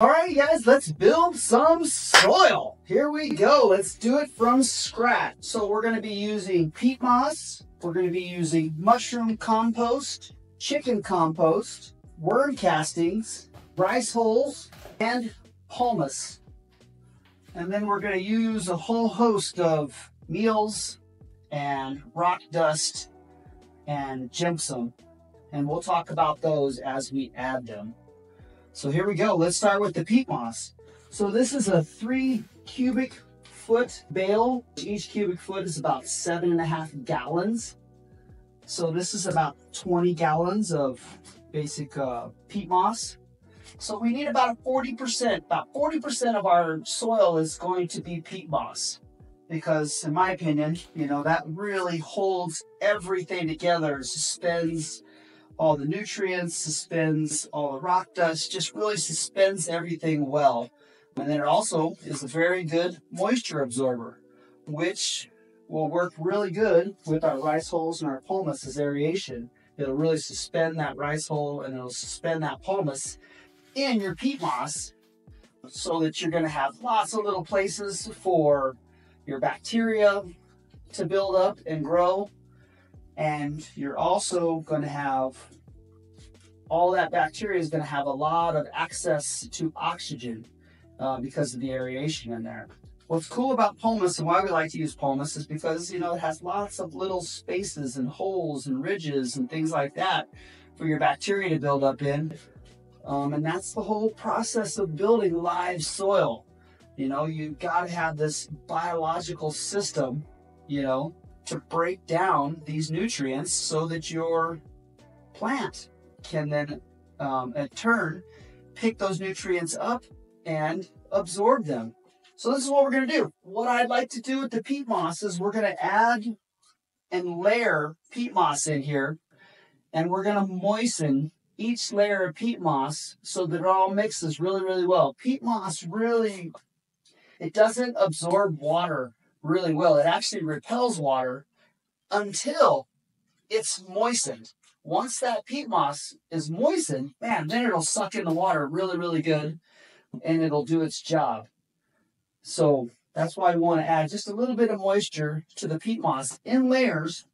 Alrighty guys, let's build some soil. Here we go. Let's do it from scratch. So we're going to be using peat moss. We're going to be using mushroom compost, chicken compost, worm castings, rice hulls, and humus. And then we're going to use a whole host of meals and rock dust and gypsum. And we'll talk about those as we add them. So here we go. Let's start with the peat moss. So this is a 3 cubic foot bale. Each cubic foot is about 7.5 gallons. So this is about 20 gallons of basic peat moss. So we need about 40%. About 40% of our soil is going to be peat moss because, in my opinion, you know, that really holds everything together, suspends all the nutrients, suspends all the rock dust, just really suspends everything well. And then it also is a very good moisture absorber, which will work really good with our rice hulls and our pumice as aeration. It'll really suspend that rice hull and it'll suspend that pumice in your peat moss so that you're gonna have lots of little places for your bacteria to build up and grow. And you're also going to have, all that bacteria is going to have a lot of access to oxygen because of the aeration in there. What's cool about pumice and why we like to use pumice is because, you know, it has lots of little spaces and holes and ridges and things like that for your bacteria to build up in. And that's the whole process of building live soil. You know, you've got to have this biological system, you know, to break down these nutrients so that your plant can then in turn pick those nutrients up and absorb them. So this is what we're going to do. What I'd like to do with the peat moss is we're going to add and layer peat moss in here, and we're going to moisten each layer of peat moss so that it all mixes really, really well. Peat moss really, it doesn't absorb water really well. It actually repels water until it's moistened. Once that peat moss is moistened, man, then it'll suck in the water really, really good and it'll do its job. So that's why we want to add just a little bit of moisture to the peat moss in layers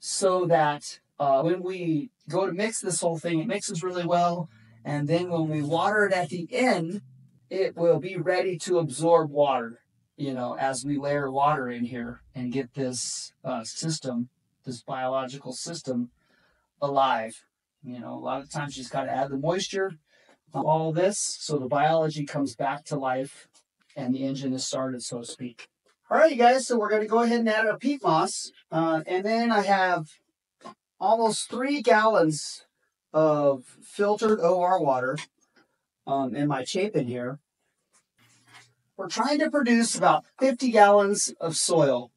so that when we go to mix this whole thing, it mixes really well. And then when we water it at the end, it will be ready to absorb water, you know, as we layer water in here and get this system, this biological system alive. You know, a lot of times you just got to add the moisture to all this so the biology comes back to life and the engine is started, so to speak. All right, you guys, so we're going to go ahead and add our peat moss. And then I have almost 3 gallons of filtered OR water in my Chapin here. We're trying to produce about 50 gallons of soil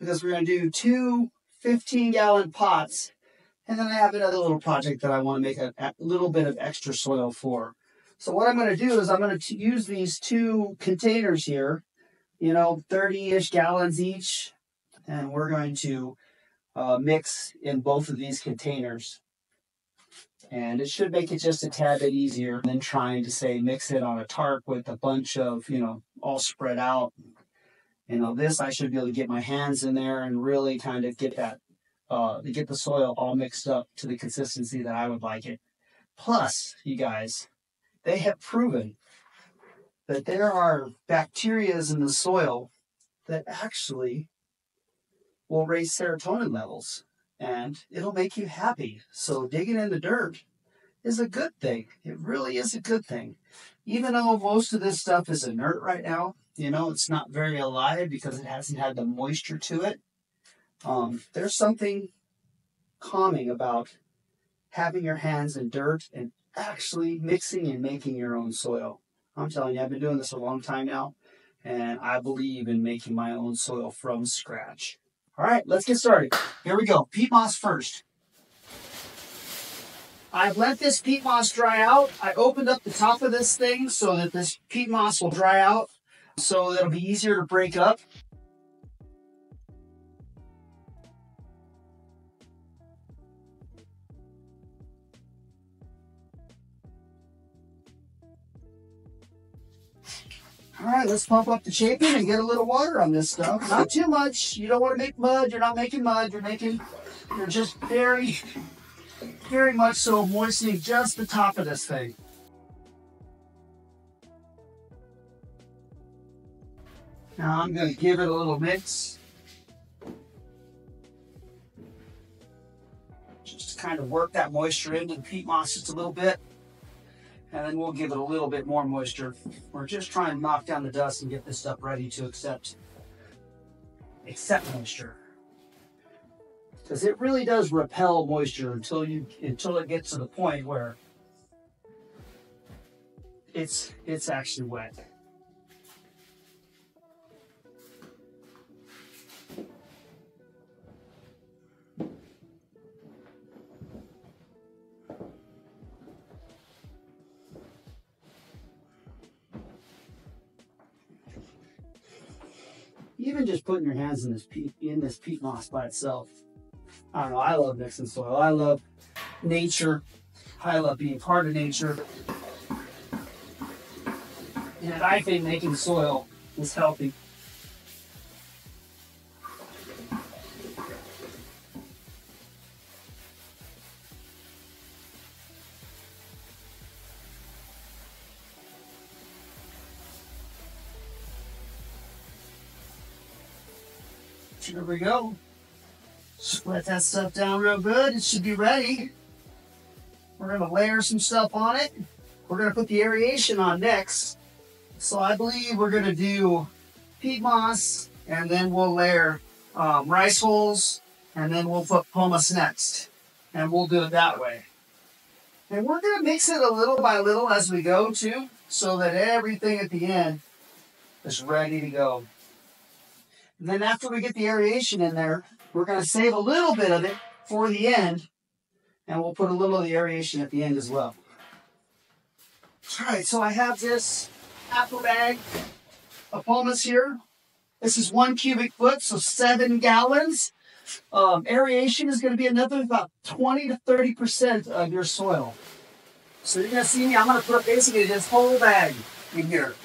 because we're going to do 2 15-gallon pots. And then I have another little project that I want to make a little bit of extra soil for. So what I'm going to do is I'm going to use these 2 containers here, you know, 30-ish gallons each. And we're going to mix in both of these containers. And it should make it just a tad bit easier than trying to, say, mix it on a tarp with a bunch of, you know, all spread out. You know, this I should be able to get my hands in there and really kind of get that, get the soil all mixed up to the consistency that I would like it. Plus, you guys, they have proven that there are bacterias in the soil that actually will raise serotonin levels. And it'll make you happy. So digging in the dirt is a good thing. It really is a good thing. Even though most of this stuff is inert right now, you know, it's not very alive because it hasn't had the moisture to it. There's something calming about having your hands in dirt and actually mixing and making your own soil. I'm telling you, I've been doing this a long time now, and I believe in making my own soil from scratch. All right, let's get started. Here we go, peat moss first. I've let this peat moss dry out. I opened up the top of this thing so that this peat moss will dry out, so it'll be easier to break up. All right, let's pump up the Chapin and get a little water on this stuff. Not too much. You don't want to make mud. You're not making mud. You're just very, very much so moistening just the top of this thing. Now I'm going to give it a little mix. Just to kind of work that moisture into the peat moss just a little bit. And then we'll give it a little bit more moisture. We're just trying to knock down the dust and get this stuff ready to accept moisture. Because it really does repel moisture until it gets to the point where it's actually wet. Even just putting your hands in this peat moss by itself. I don't know, I love mixing soil. I love nature. I love being part of nature. And I think making soil is healthy. There we go. Split that stuff down real good. It should be ready. We're going to layer some stuff on it. We're going to put the aeration on next. So I believe we're going to do peat moss, and then we'll layer rice hulls, and then we'll put pumice next. And we'll do it that way. And we're going to mix it a little by little as we go too, so that everything at the end is ready to go. And then after we get the aeration in there, we're going to save a little bit of it for the end, and we'll put a little of the aeration at the end as well. All right, so I have this apple bag of pumice here. This is 1 cubic foot, so 7 gallons. Aeration is going to be another about 20 to 30% of your soil. So you're going to see me, I'm going to put up basically this whole bag in here.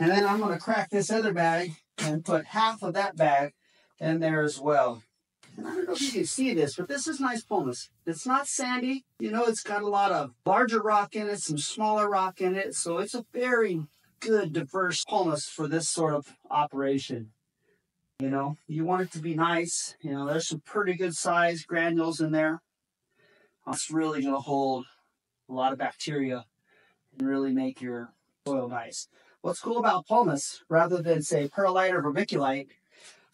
And then I'm going to crack this other bag and put half of that bag in there as well. And I don't know if you can see this, but this is nice pumice. It's not sandy. You know, it's got a lot of larger rock in it, some smaller rock in it. So it's a very good, diverse pumice for this sort of operation. You know, you want it to be nice. You know, there's some pretty good sized granules in there. It's really going to hold a lot of bacteria and really make your soil nice. What's cool about pumice, rather than, say, perlite or vermiculite,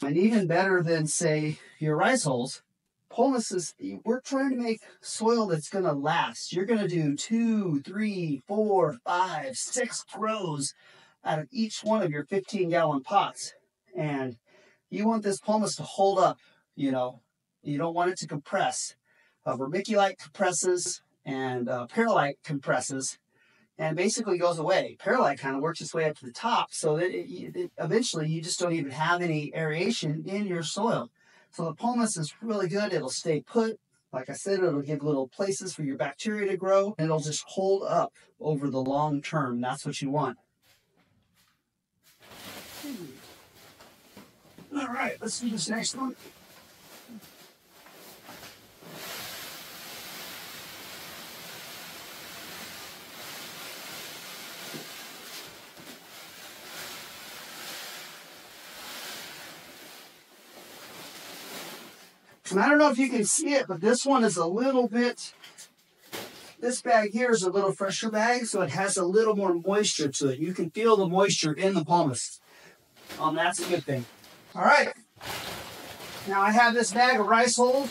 and even better than, say, your rice hulls, pumice is, we're trying to make soil that's going to last. You're going to do 2, 3, 4, 5, 6 rows out of each one of your 15-gallon pots. And you want this pumice to hold up, you know. You don't want it to compress. Vermiculite compresses and perlite compresses. And basically goes away. Perlite kind of works its way up to the top, so that eventually you just don't even have any aeration in your soil. So the pumice is really good. It'll stay put. Like I said, it'll give little places for your bacteria to grow, and it'll just hold up over the long term. That's what you want. All right, let's do this next one. And I don't know if you can see it, but this one is a little bit, this bag here is a little fresher bag, so it has a little more moisture to it. You can feel the moisture in the pumice. That's a good thing. All right. Now I have this bag of rice hulls.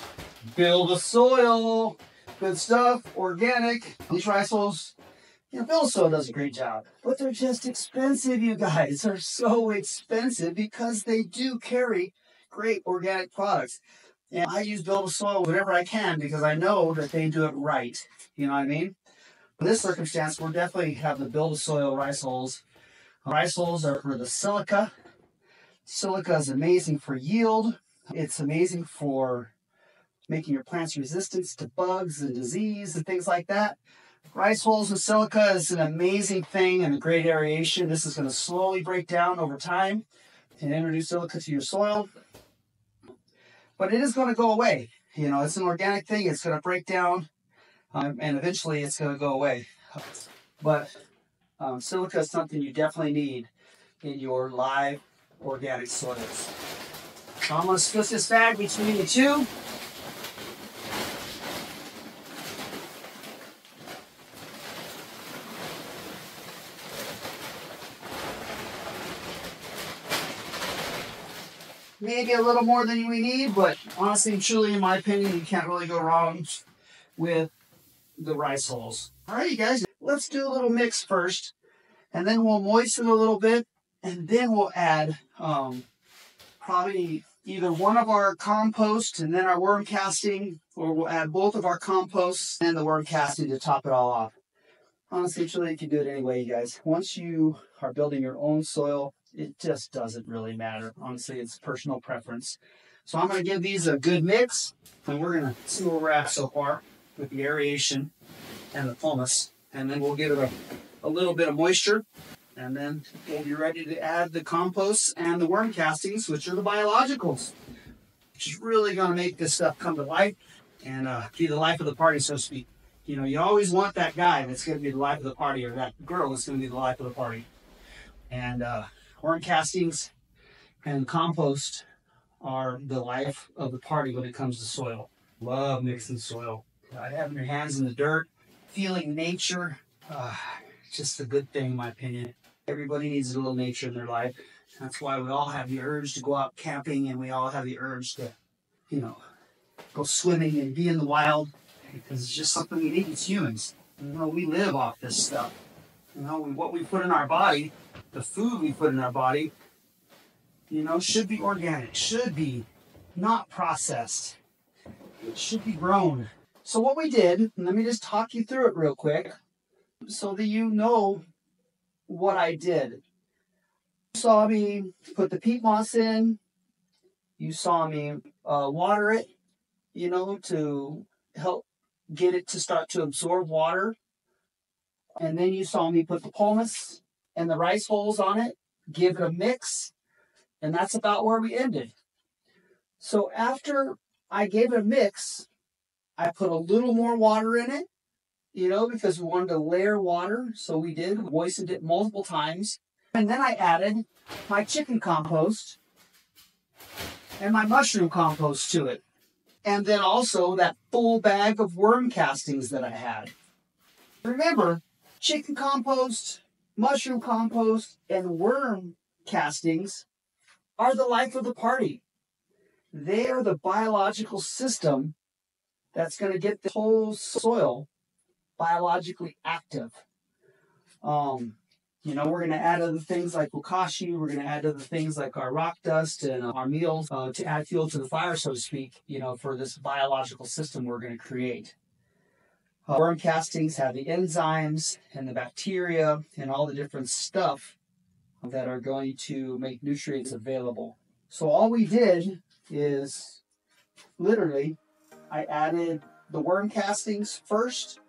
Build-A-Soil. Good stuff. Organic. These rice hulls, you know, Build-A-Soil does a great job. But they're just expensive, you guys. They're so expensive because they do carry great organic products. And I use Build-A-Soil whenever I can because I know that they do it right. You know what I mean? In this circumstance, we'll definitely have the Build-A-Soil rice hulls. Rice hulls are for the silica. Silica is amazing for yield. It's amazing for making your plants resistant to bugs and disease and things like that. Rice hulls with silica is an amazing thing and a great aeration. This is going to slowly break down over time and introduce silica to your soil. But it is going to go away. You know, it's an organic thing. It's going to break down and eventually it's going to go away. But silica is something you definitely need in your live organic soils. So I'm going to split this bag between the two. Maybe a little more than we need, but honestly and truly, in my opinion, you can't really go wrong with the rice hulls. All right, you guys, let's do a little mix first, and then we'll moisten a little bit, and then we'll add probably either one of our compost and then our worm casting, or we'll add both of our composts and the worm casting to top it all off. Honestly, truly, you can do it anyway, you guys. Once you are building your own soil, it just doesn't really matter. Honestly, it's personal preference. So I'm going to give these a good mix, and we're going to see where we're at so far with the aeration and the pumice. And then we'll give it a little bit of moisture, and then we'll be ready to add the compost and the worm castings, which are the biologicals, which is really going to make this stuff come to life and be the life of the party, so to speak. You know, you always want that guy that's going to be the life of the party, or that girl that's going to be the life of the party. And worm castings and compost are the life of the party when it comes to soil. Love mixing soil. Having your hands in the dirt, feeling nature, just a good thing in my opinion. Everybody needs a little nature in their life. That's why we all have the urge to go out camping, and we all have the urge to, you know, go swimming and be in the wild, because it's just something we need as humans. You know, we live off this stuff. You know, what we put in our body, the food we put in our body, you know, should be organic, should be not processed. It should be grown. So what we did, and let me just talk you through it real quick so that you know what I did. You saw me put the peat moss in. You saw me water it, you know, to help get it to start to absorb water. And then you saw me put the pumice and the rice hulls on it, give it a mix, and that's about where we ended. So after I gave it a mix, I put a little more water in it, you know, because we wanted to layer water, so we did, moistened it multiple times. And then I added my chicken compost and my mushroom compost to it. And then also that full bag of worm castings that I had. Remember, chicken compost, mushroom compost, and worm castings are the life of the party. They are the biological system that's going to get the whole soil biologically active. You know, we're going to add other things like bokashi. We're going to add other things like our rock dust and our meal to add fuel to the fire, so to speak, you know, for this biological system we're going to create. Worm castings have the enzymes and the bacteria and all the different stuff that are going to make nutrients available. So all we did is literally I added the worm castings first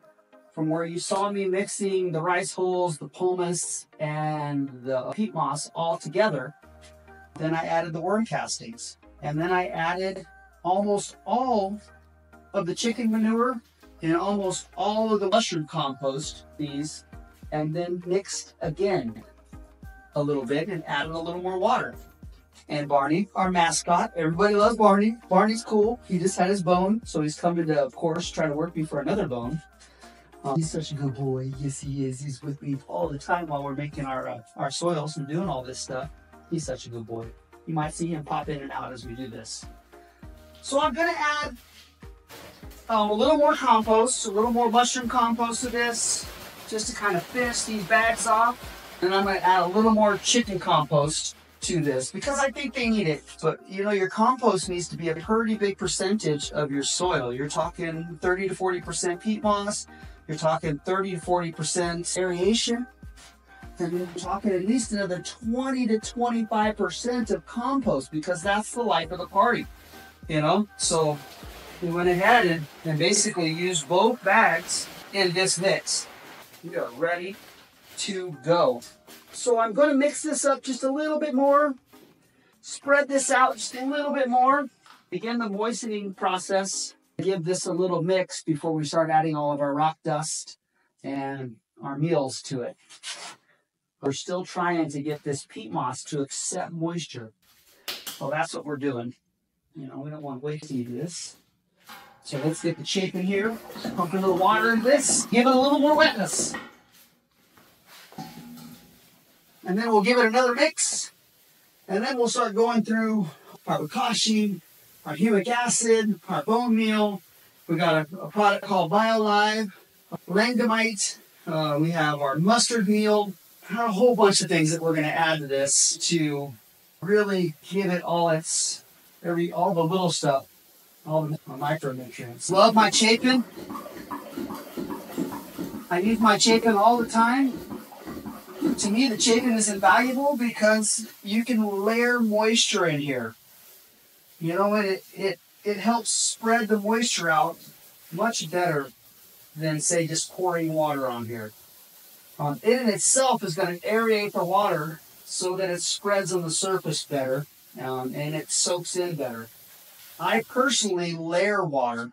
from where you saw me mixing the rice hulls, the pumice, and the peat moss all together. Then I added the worm castings. And then I added almost all of the chicken manure and almost all of the mushroom compost, these, and then mixed again a little bit and added a little more water. And Barney, our mascot, everybody loves Barney. Barney's cool. He just had his bone, so he's coming to, of course, try to work me for another bone. He's such a good boy. Yes, he is. He's with me all the time while we're making our soils and doing all this stuff. He's such a good boy. You might see him pop in and out as we do this. So I'm going to add a little more compost, a little more mushroom compost to this, just to kind of finish these bags off. And I'm going to add a little more chicken compost to this because I think they need it. But you know, your compost needs to be a pretty big percentage of your soil. You're talking 30 to 40% peat moss. You're talking 30 to 40% aeration. And you're talking at least another 20 to 25% of compost, because that's the life of the party, you know? So we went ahead and basically used both bags in this mix. We are ready to go. So I'm going to mix this up just a little bit more, spread this out just a little bit more, begin the moistening process, give this a little mix before we start adding all of our rock dust and our meals to it. We're still trying to get this peat moss to accept moisture. Well, that's what we're doing. You know, we don't want to waste any of this. So let's get the Chapin here, pump a little water in this, give it a little more wetness. And then we'll give it another mix. And then we'll start going through our Bokashi, our humic acid, our bone meal. We got a product called BioLive, Langbeinite. We have our mustard meal. A whole bunch of things that we're going to add to this to really give it all its, all the little stuff, all the micronutrients. Love my Chapin. I use my Chapin all the time. To me, the Chapin is invaluable because you can layer moisture in here. You know, it helps spread the moisture out much better than, say, just pouring water on here. It in itself is going to aerate the water so that it spreads on the surface better and it soaks in better. I personally layer water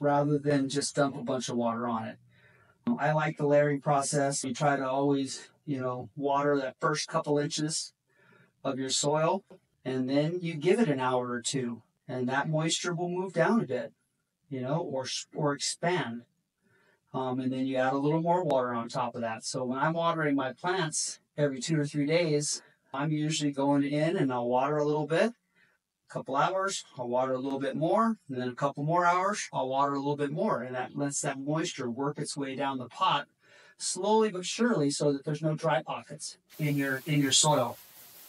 rather than just dump a bunch of water on it. I like the layering process. You try to always, you know, water that first couple inches of your soil, and then you give it an hour or two, and that moisture will move down a bit, you know, or expand. And then you add a little more water on top of that. So when I'm watering my plants every 2 or 3 days, I'm usually going in and I'll water a little bit, a couple hours, I'll water a little bit more, and then a couple more hours, I'll water a little bit more. And that lets that moisture work its way down the pot slowly but surely so that there's no dry pockets in your soil.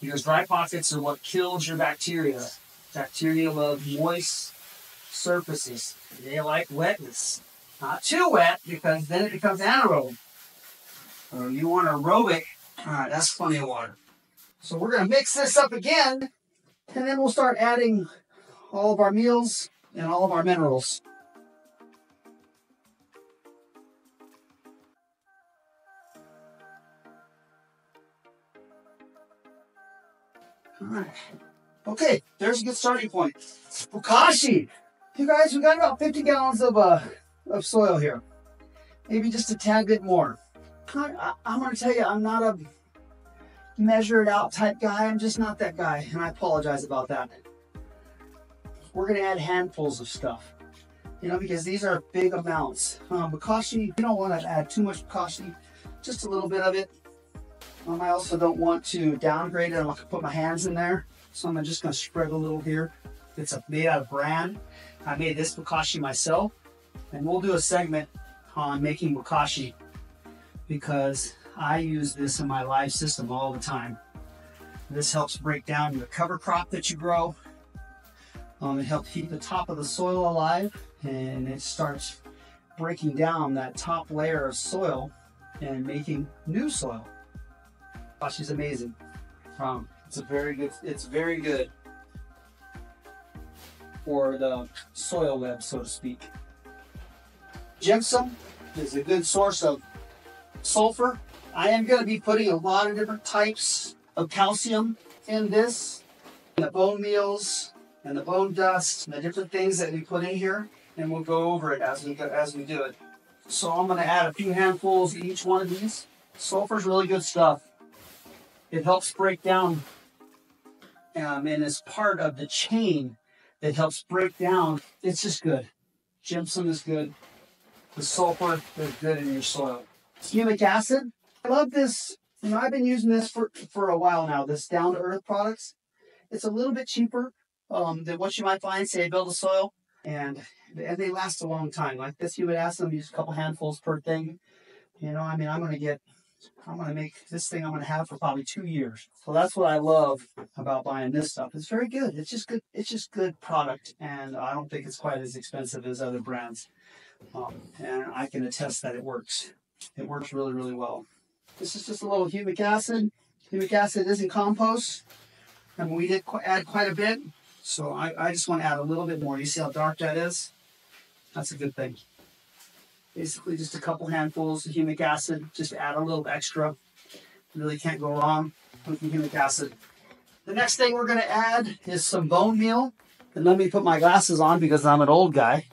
Because dry pockets are what kills your bacteria. Bacteria love moist surfaces. They like wetness. Not too wet, because then it becomes anaerobic. So you want aerobic. All right, that's plenty of water. So we're going to mix this up again, and then we'll start adding all of our meals and all of our minerals. All right. Okay, there's a good starting point. Bokashi! You guys, we got about 50 gallons of soil here, maybe just a tad bit more. I'm going to tell you, I'm not a measure it out type guy. I'm just not that guy, and I apologize about that. We're going to add handfuls of stuff, you know, because these are big amounts. Bokashi, you don't want to add too much Bokashi, just a little bit of it. I also don't want to downgrade it. I'm not going to put my hands in there, so I'm just going to spread a little here. It's made out of bran. I made this Bokashi myself. And we'll do a segment on making Bokashi because I use this in my live system all the time. This helps break down your cover crop that you grow. It helps keep the top of the soil alive, and it starts breaking down that top layer of soil and making new soil. Bokashi is amazing. It's very good for the soil web, so to speak. Gypsum is a good source of sulfur. I am going to be putting a lot of different types of calcium in this. The bone meals and the bone dust and the different things that we put in here. And we'll go over it as we do it. So I'm going to add a few handfuls to each one of these. Sulfur is really good stuff. It helps break down and is part of the chain that helps break down. It's just good. Gypsum is good. The sulfur is good in your soil. Humic acid. I love this. You know, I've been using this for a while now, this Down to Earth products. It's a little bit cheaper than what you might find, say, Build-A-Soil. And they last a long time. Like this humic acid, I'm using a couple handfuls per thing. You know, I mean, I'm going to make this thing I'm going to have for probably 2 years. So that's what I love about buying this stuff. It's very good. It's just good. It's just good product. And I don't think it's quite as expensive as other brands. And I can attest that it works. It works really, really well. This is just a little humic acid. Humic acid isn't compost. And we did add quite a bit. So I just want to add a little bit more. You see how dark that is? That's a good thing. Basically just a couple handfuls of humic acid, just add a little extra. Really can't go wrong with the humic acid. The next thing we're going to add is some bone meal. And let me put my glasses on because I'm an old guy.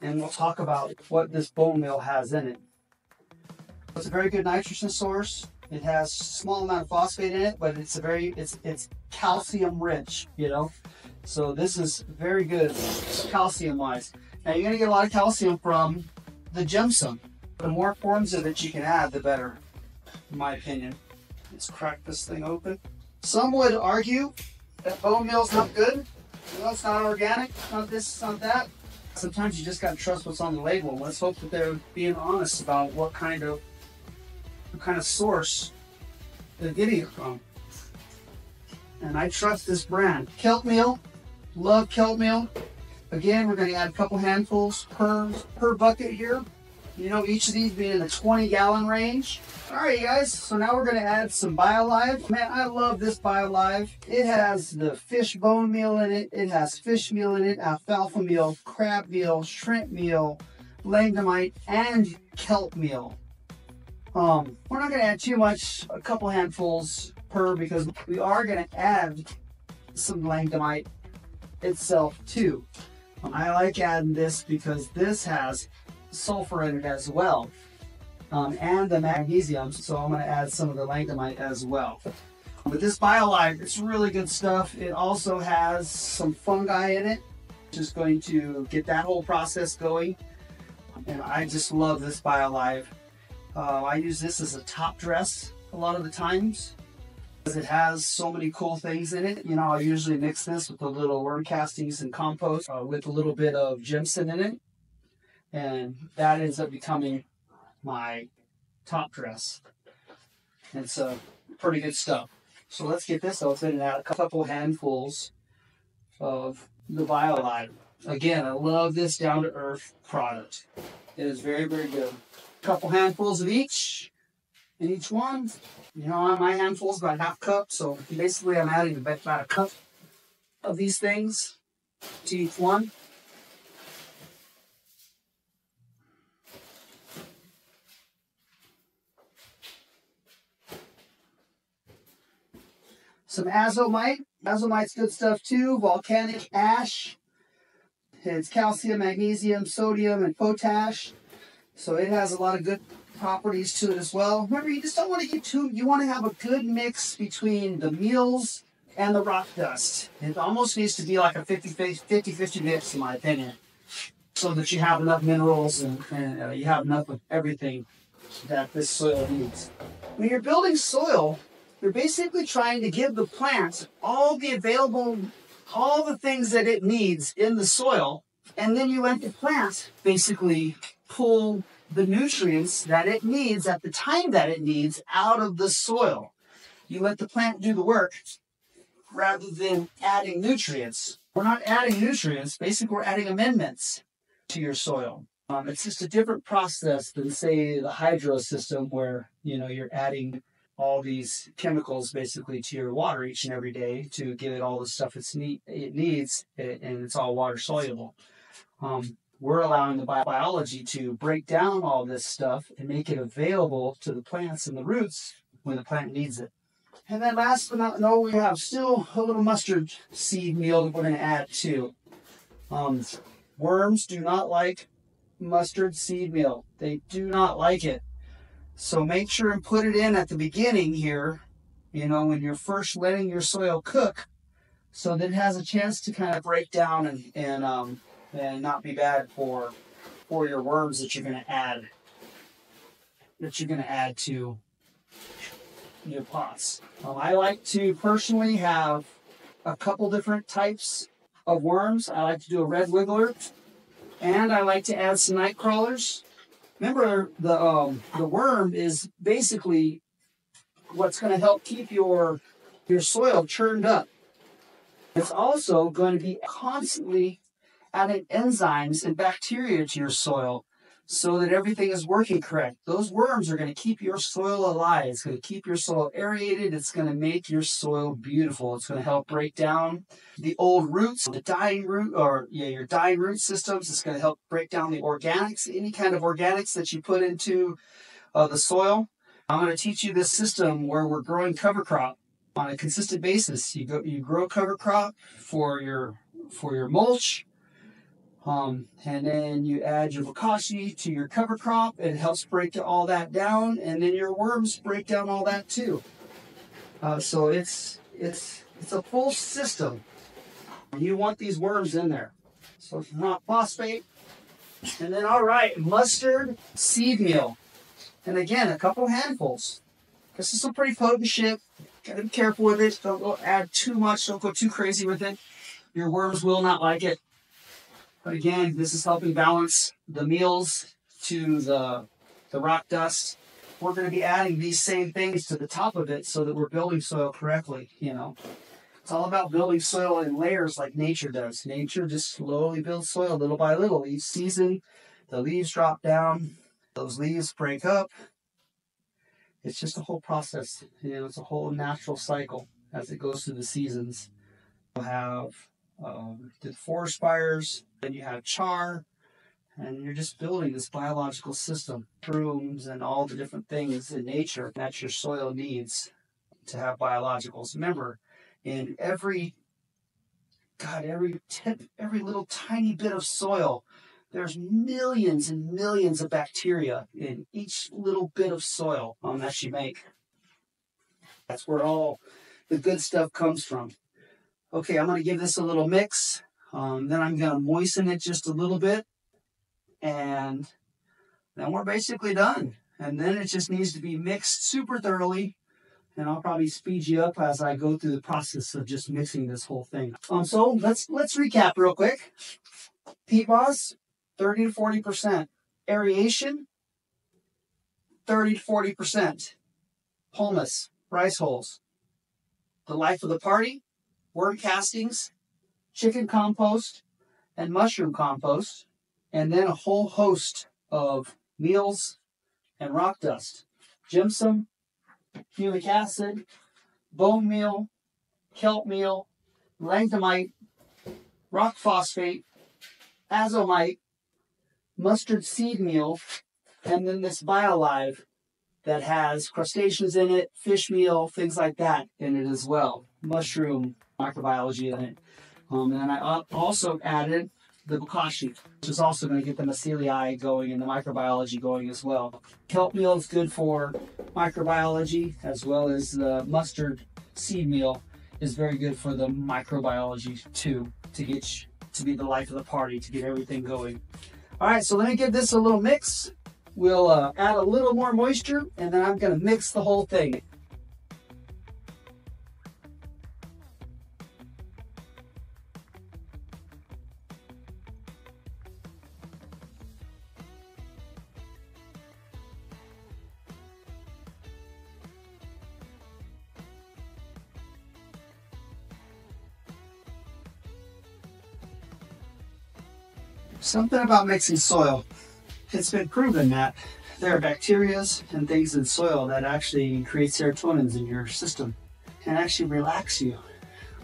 And we'll talk about what this bone meal has in it. It's a very good nitrogen source. It has a small amount of phosphate in it, but it's a it's calcium rich, you know. So this is very good calcium wise. Now you're gonna get a lot of calcium from the gypsum. The more forms of it you can add, the better, in my opinion. Let's crack this thing open. Some would argue that bone meal's not good. Well, it's not organic, not this, not that. Sometimes you just gotta trust what's on the label. Let's hope that they're being honest about what kind of source they're getting it from. And I trust this brand. Kelp meal, love kelp meal. Again, we're going to add a couple handfuls per bucket here. You know, each of these being in the 20-gallon range. All right, you guys, so now we're going to add some BioLive. Man, I love this BioLive. It has the fish bone meal in it. It has fish meal in it, alfalfa meal, crab meal, shrimp meal, langbeinite, and kelp meal. We're not going to add too much, a couple handfuls per, because we are going to add some langbeinite itself too. I like adding this because this has sulfur in it as well, and the magnesium, so I'm going to add some of the langbeinite as well. But this BioLive, it's really good stuff. It also has some fungi in it, just going to get that whole process going. And I just love this BioLive. I use this as a top dress a lot of the times because it has so many cool things in it. You know, I usually mix this with a little worm castings and compost with a little bit of gypsum in it. And that ends up becoming my top dress. It's pretty good stuff. So let's get this open and add a couple handfuls of the BioLive. Again, I love this Down to Earth product. It is very, very good. Couple handfuls of each in each one. You know, my handful's about half cup, so basically I'm adding about a cup of these things to each one. Some azomite. Azomite's good stuff too. Volcanic ash. It's calcium, magnesium, sodium, and potash. So it has a lot of good properties to it as well. Remember, you just don't want to get too, you want to have a good mix between the meals and the rock dust. It almost needs to be like a 50-50 mix, in my opinion, so that you have enough minerals and you have enough of everything that this soil needs. When you're building soil, you're basically trying to give the plant all the things that it needs in the soil, and then you let the plant basically pull the nutrients that it needs at the time that it needs out of the soil. You let the plant do the work rather than adding nutrients. We're not adding nutrients, basically we're adding amendments to your soil. It's just a different process than, say, the hydro system where, you know, you're adding all these chemicals basically to your water each and every day to give it all the stuff it needs, and it's all water soluble. We're allowing the biology to break down all this stuff and make it available to the plants and the roots when the plant needs it. And then last but not least, we have still a little mustard seed meal that we're going to add too. Worms do not like mustard seed meal. They do not like it. So make sure and put it in at the beginning here, you know, when you're first letting your soil cook, so that it has a chance to kind of break down and not be bad for your worms that you're going to add to your pots. I like to personally have a couple different types of worms. I like to do a red wiggler, and I like to add some night crawlers. Remember, the worm is basically what's going to help keep your soil churned up. It's also going to be constantly adding enzymes and bacteria to your soil so that everything is working correct. Those worms are going to keep your soil alive. It's going to keep your soil aerated. It's going to make your soil beautiful. It's going to help break down the old roots, the dying root, or your dying root systems. It's going to help break down the organics, any kind of organics that you put into the soil. I'm going to teach you this system where we're growing cover crop on a consistent basis. You grow cover crop for your mulch. And then you add your bokashi to your cover crop. It helps break all that down, and then your worms break down all that too. So it's a full system. You want these worms in there. So if not phosphate, and then all right, mustard seed meal, and again a couple handfuls. This is some pretty potent shit. Gotta be careful with it. Don't go add too much. Don't go too crazy with it. Your worms will not like it. But again, this is helping balance the meals to the rock dust. We're going to be adding these same things to the top of it so that we're building soil correctly, you know. It's all about building soil in layers like nature does. Nature just slowly builds soil little by little. Each season, the leaves drop down, those leaves break up. It's just a whole process, you know, it's a whole natural cycle as it goes through the seasons. We'll have the forest fires, then you have char, and you're just building this biological system, brooms and all the different things in nature that your soil needs to have biologicals. Remember, in every little tiny bit of soil, there's millions and millions of bacteria in each little bit of soil that you make. That's where all the good stuff comes from. Okay, I'm going to give this a little mix. Then I'm going to moisten it just a little bit. And then we're basically done. And then it just needs to be mixed super thoroughly. And I'll probably speed you up as I go through the process of just mixing this whole thing. So let's recap real quick. Peat moss, 30 to 40%. Aeration, 30 to 40%. Humus, rice hulls. The life of the party, worm castings, chicken compost, and mushroom compost, and then a whole host of meals and rock dust, gypsum, humic acid, bone meal, kelp meal, langbeinite, rock phosphate, azomite, mustard seed meal, and then this BioLive that has crustaceans in it, fish meal, things like that in it as well, mushroom microbiology in it. And I also added the bokashi, which is also going to get the myceliae going and the microbiology going as well. Kelp meal is good for microbiology, as well as the mustard seed meal is very good for the microbiology too, to be the life of the party, to get everything going. All right, so let me give this a little mix. We'll add a little more moisture, and then I'm going to mix the whole thing. Something about mixing soil. It's been proven that there are bacteria and things in soil that actually create serotonin in your system and actually relax you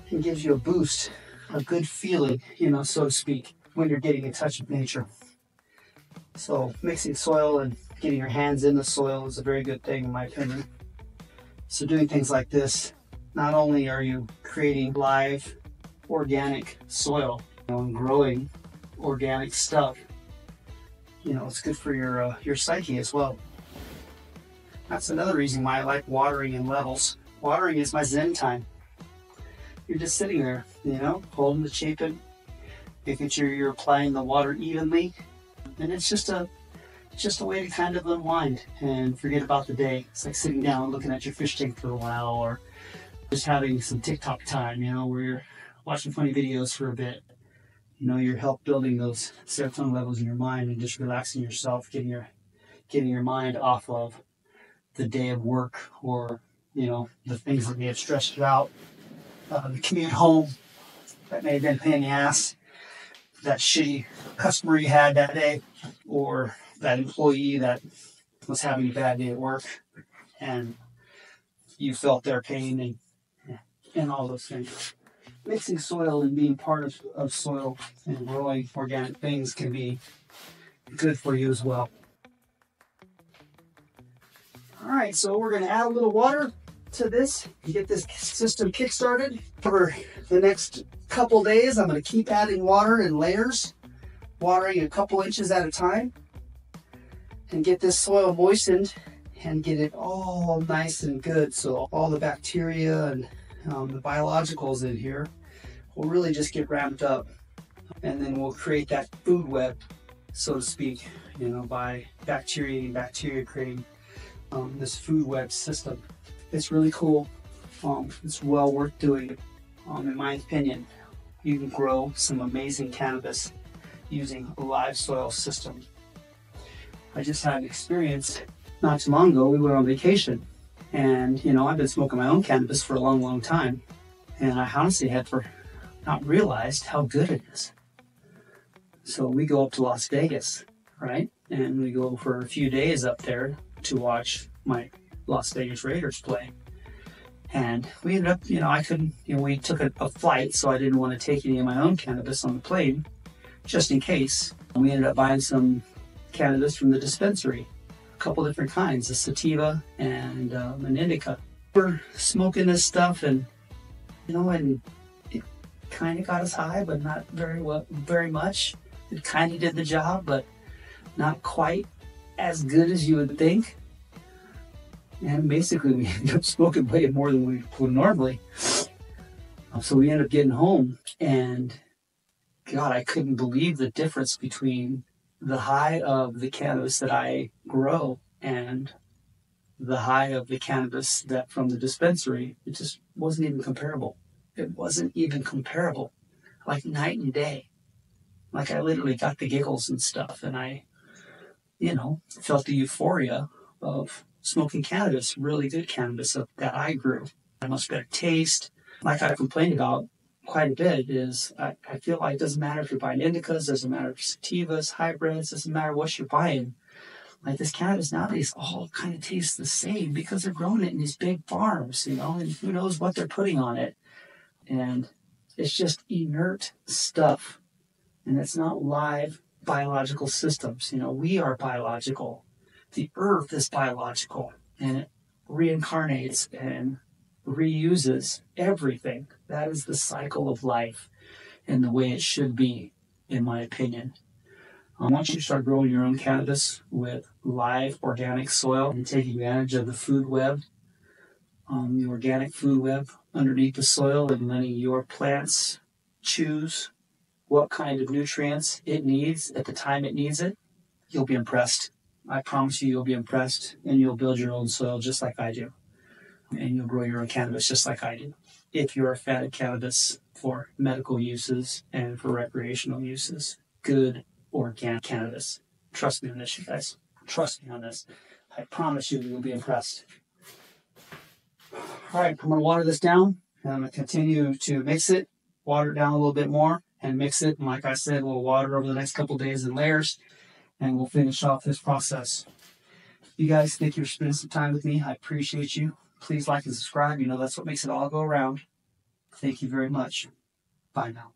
and gives you a boost, a good feeling, you know, so to speak, when you're getting in touch with nature. So mixing soil and getting your hands in the soil is a very good thing in my opinion. So doing things like this, not only are you creating live organic soil, you know, and growing organic stuff, you know, it's good for your psyche as well. That's another reason why I like watering in levels. Watering is my zen time. You're just sitting there, you know, holding the Chapin, making sure you're applying the water evenly, and it's just a way to kind of unwind and forget about the day. It's like sitting down and looking at your fish tank for a while, or just having some TikTok time, you know, where you're watching funny videos for a bit. You know, you're helping building those serotonin levels in your mind and just relaxing yourself, getting your mind off of the day of work or, you know, the things that may have stressed you out, the commute home that may have been a pain in the ass, that shitty customer you had that day, or that employee that was having a bad day at work, and you felt their pain and all those things. Mixing soil and being part of soil and growing organic things can be good for you as well. All right, so we're going to add a little water to this and get this system kick-started. For the next couple days, I'm going to keep adding water in layers, watering a couple inches at a time, and get this soil moistened and get it all nice and good, so all the bacteria and the biologicals in here will really just get ramped up, and then we'll create that food web, so to speak, you know, by bacteria and bacteria creating this food web system. It's really cool. It's well worth doing. In my opinion, you can grow some amazing cannabis using a live soil system. I just had an experience not too long ago. We went on vacation, and you know, I've been smoking my own cannabis for a long, long time, and I honestly had not realized how good it is. So we go up to Las Vegas, right? And we go for a few days up there to watch my Las Vegas Raiders play. And we ended up, you know, I couldn't, you know, we took a flight, so I didn't want to take any of my own cannabis on the plane, just in case. And we ended up buying some cannabis from the dispensary, a couple different kinds, a sativa and an indica. We're smoking this stuff, and you know, and it kind of got us high, but not very much. It kind of did the job, but not quite as good as you would think. And basically, we ended up smoking way more than we would normally. So we ended up getting home, and God, I couldn't believe the difference between the high of the cannabis that I grow and the high of the cannabis that from the dispensary. It just wasn't even comparable. It wasn't even comparable. Like night and day. Like I literally got the giggles and stuff, and I, you know, felt the euphoria of smoking cannabis, really good cannabis that I grew. I much better taste. Like I complained about quite a bit is I feel like it doesn't matter if you're buying indicas, doesn't matter if sativas, hybrids, doesn't matter what you're buying. Like this cannabis nowadays all kind of tastes the same because they're growing it in these big farms, you know, and who knows what they're putting on it. And it's just inert stuff. And it's not live biological systems. You know, we are biological. The earth is biological, and it reincarnates and reuses everything. That is the cycle of life and the way it should be, in my opinion. Once you start growing your own cannabis with live organic soil and taking advantage of the food web, the organic food web underneath the soil, and letting your plants choose what kind of nutrients it needs at the time it needs it, you'll be impressed. I promise you, you'll be impressed, and you'll build your own soil just like I do. And you'll grow your own cannabis just like I do. If you're a fan of cannabis for medical uses and for recreational uses, good organic cannabis. Trust me on this, you guys. Trust me on this. I promise you, you'll be impressed. All right, I'm going to water this down, and I'm going to continue to mix it, water it down a little bit more, and mix it. And like I said, we'll water over the next couple days in layers, and we'll finish off this process. You guys, thank you for spending some time with me. I appreciate you. Please like and subscribe. You know, that's what makes it all go around. Thank you very much. Bye now.